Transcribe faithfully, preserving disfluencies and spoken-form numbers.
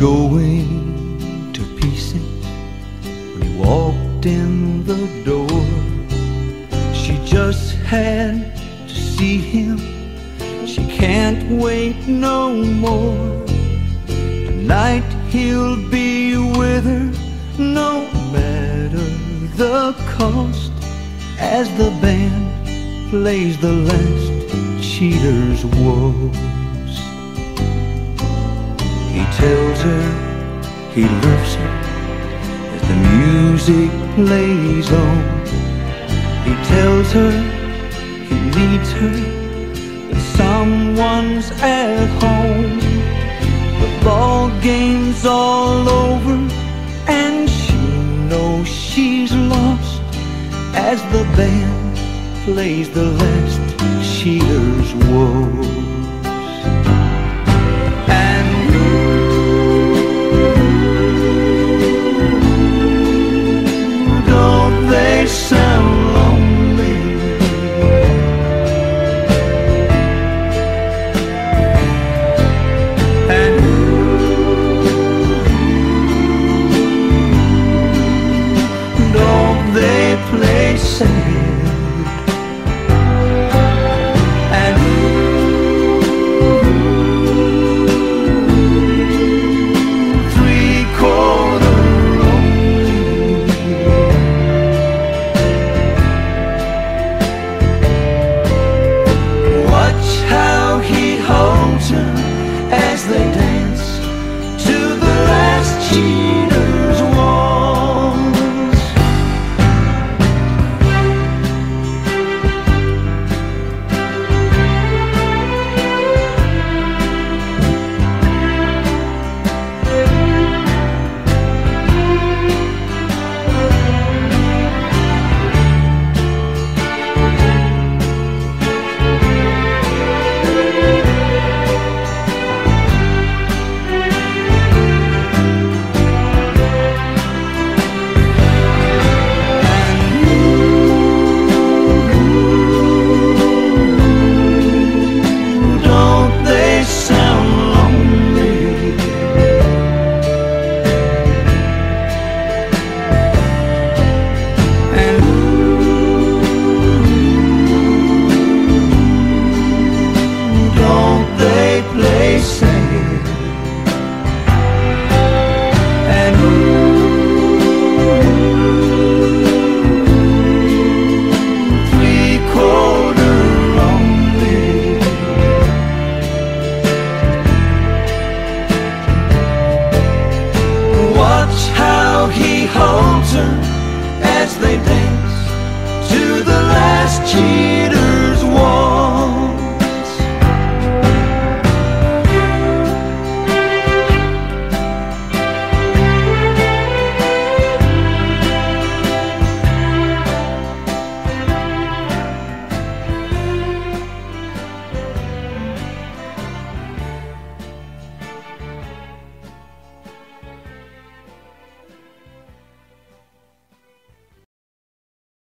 going to pieces when he walked in the door. She just had to see him. She can't wait no more. Tonight he'll be with her, no matter the cost, as the band plays the last cheater's woe. He tells her he loves her as the music plays on. He tells her he needs her, but someone's at home. The ball game's all over, and she knows she's lost as the band plays the last cheater's woe. They